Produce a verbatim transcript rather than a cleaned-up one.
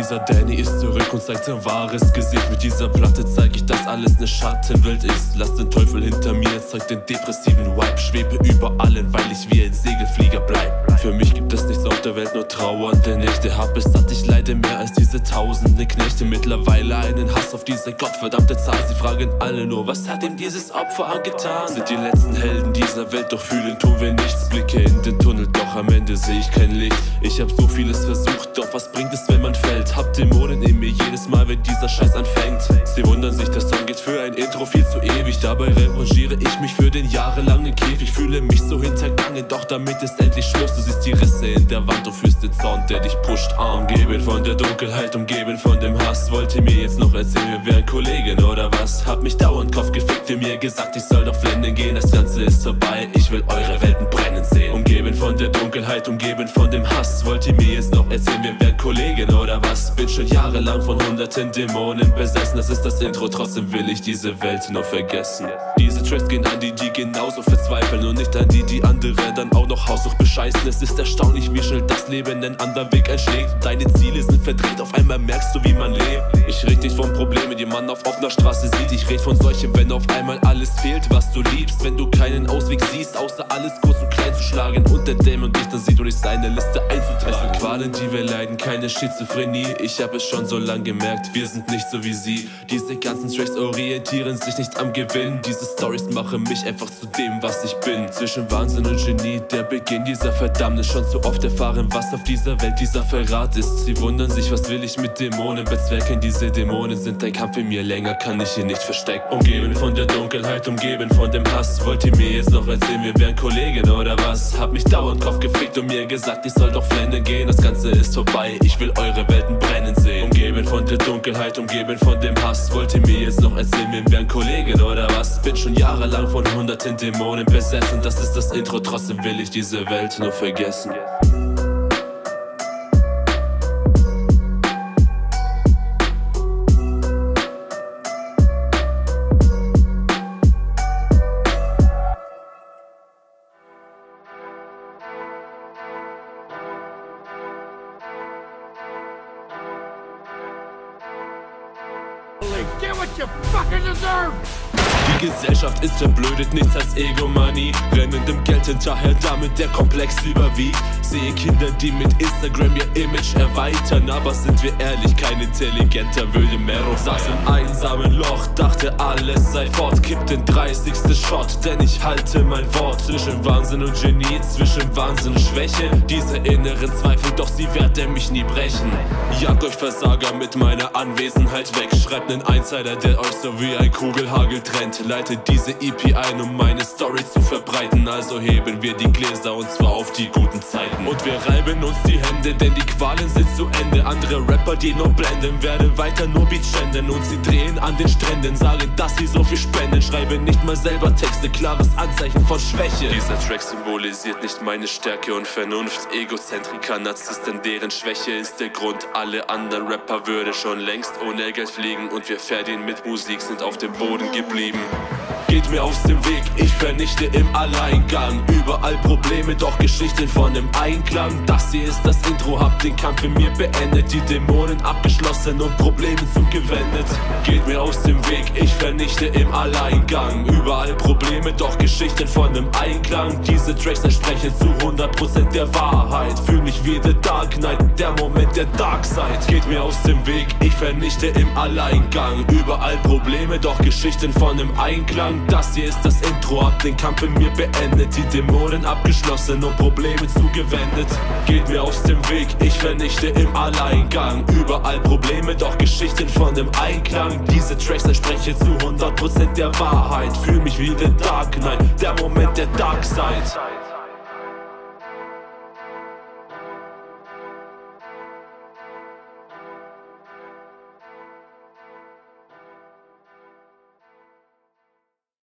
Dieser Danny ist zurück und zeigt sein wahres Gesicht. Mit dieser Platte zeig ich, dass alles eine Schattenwelt ist. Lass den Teufel hinter mir, zeig den depressiven Vibe. Schwebe über allen, weil ich wie ein Segelflieger bleib. Für mich gibt es nichts auf der Welt, nur trauernde Nächte. Hab es satt, ich leide mehr als diese tausende Knechte. Mittlerweile einen Hass auf diese gottverdammte Zahl. Sie fragen alle nur, was hat ihm dieses Opfer angetan? Sind die letzten Helden dieser Welt, doch fühlen tun wir nichts. Blicke in den Tunnel, doch am Ende sehe ich kein Licht. Ich hab so vieles versucht, doch was bringt es, wenn man fällt? Hab Dämonen in mir jedes Mal, wenn dieser Scheiß anfängt. Sie wundern sich, der Song geht für ein Intro viel zu ewig. Dabei revanchiere ich mich für den jahrelangen Käfig. Fühle mich so hintergangen, doch damit ist endlich Schluss. Du siehst die Risse in der Wand und fühlst den Sound, der dich pusht. Umgeben von der Dunkelheit, umgeben von dem Hass. Wollt ihr mir jetzt noch erzählen, wir wären Kollegen oder was? Hab mich dauernd Kopf gefickt, ihr mir gesagt, ich soll doch flinden gehen. Das Ganze ist vorbei, ich will eure Welten brennen sehen. Umgeben von der Dunkelheit, umgeben von dem Hass. Wollt ihr mir jetzt noch erzählen, wir wären Kollegen oder was? Bin schon jahrelang von hunderten Dämonen besessen. Das ist das Intro, trotzdem will ich diese Welt nur vergessen. Diese Tracks gehen an die, die genauso verzweifeln. Und nicht an die, die andere dann auch noch Haussucht bescheißen. Es ist erstaunlich, wie schnell das Leben einen anderen Weg einschlägt. Deine Ziele sind verdreht, auf einmal merkst du, wie man lebt. Ich red nicht von Problemen, die man auf offener Straße sieht. Ich red von solchen, wenn auf einmal alles fehlt, was du liebst. Wenn du keinen Ausweg siehst, außer alles kurz und klein zu schlagen. Und der Dämon dich dann sieht, um dich seine Liste einzutragen. Es sind Qualen, die wir leiden, keine Schizophrenie. Ich hab es schon so lang gemerkt, wir sind nicht so wie sie. Diese ganzen Tracks orientieren sich nicht am Gewinn. Diese Stories machen mich einfach zu dem, was ich bin. Zwischen Wahnsinn und Genie, der Beginn dieser Verdammnis. Schon zu oft erfahren, was auf dieser Welt dieser Verrat ist. Sie wundern sich, was will ich mit Dämonen bezwecken? Diese Dämonen sind ein Kampf in mir, länger kann ich ihn nicht verstecken. Umgeben von der Dunkelheit, umgeben von dem Hass. Wollt ihr mir jetzt noch erzählen, wir wären Kollegen oder was? Hab mich dauernd Kopf gefickt und mir gesagt, ich soll doch flennen gehen. Das Ganze ist vorbei, ich will eure Welten brennen sehen. Umgeben von der Dunkelheit, umgeben von dem Hass. Wollt ihr mir jetzt noch erzählen, wir wären Kollegen oder was? Bin schon jahrelang von hunderten Dämonen besessen. Das ist das Intro, trotzdem will ich diese Welt nur vergessen. Get what you fucking deserve. Die Gesellschaft ist verblödet, nichts als Egomanie. Rennendem Geld hinterher, damit der Komplex überwiegt. Sehe Kinder, die mit Instagram ihr Image erweitern. Aber sind wir ehrlich, kein intelligenter würde mehr auf. Saß im einsamen Loch, dachte alles sei fort. Kipp den dreißigsten Shot, denn ich halte mein Wort. Zwischen Wahnsinn und Genie, zwischen Wahnsinn und Schwäche. Diese inneren Zweifel, doch sie werden mich nie brechen. Jagt euch Versager mit meiner Anwesenheit weg. Schreibt nen Insider, der euch so wie ein Kugelhagel trennt. Leitet diese E P ein, um meine Story zu verbreiten. Also heben wir die Gläser, und zwar auf die guten Zeiten. Und wir reiben uns die Hände, denn die Qualen sind zu Ende. Andere Rapper, die nur blenden, werden weiter nur Beats schänden. Und sie drehen an den Stränden, sagen, dass sie so viel spenden. Schreiben nicht mal selber Texte, klares Anzeichen von Schwäche. Dieser Track symbolisiert nicht meine Stärke und Vernunft. Egozentriker, Narzissten, deren Schwäche ist der Grund. Alle anderen Rapper würden schon längst ohne Geld fliegen. Und wir Ferdinand mit Musik sind auf dem Boden geblieben. Geht mir aus dem Weg, ich vernichte im Alleingang. Überall Probleme, doch Geschichten von dem Einklang. Das hier ist das Intro, hab den Kampf in mir beendet. Die Dämonen abgeschlossen und Probleme zugewendet. Geht mir aus dem Weg, ich vernichte im Alleingang. Überall Probleme, doch Geschichten von dem Einklang. Diese Tracks entsprechen zu hundert Prozent der Wahrheit. Fühl mich wie The Dark Knight, der Moment der Dark Side. Geht mir aus dem Weg, ich vernichte im Alleingang. Überall Probleme, doch Geschichten von dem Einklang. Das hier ist das Intro, hab den Kampf in mir beendet. Die Dämonen abgeschlossen und Probleme zugewendet. Geht mir aus dem Weg, ich vernichte im Alleingang. Überall Probleme, doch Geschichten von dem Einklang. Diese Tracks entsprechen zu hundert Prozent der Wahrheit. Fühl mich wie The Dark Knight, der Moment der Dark Side.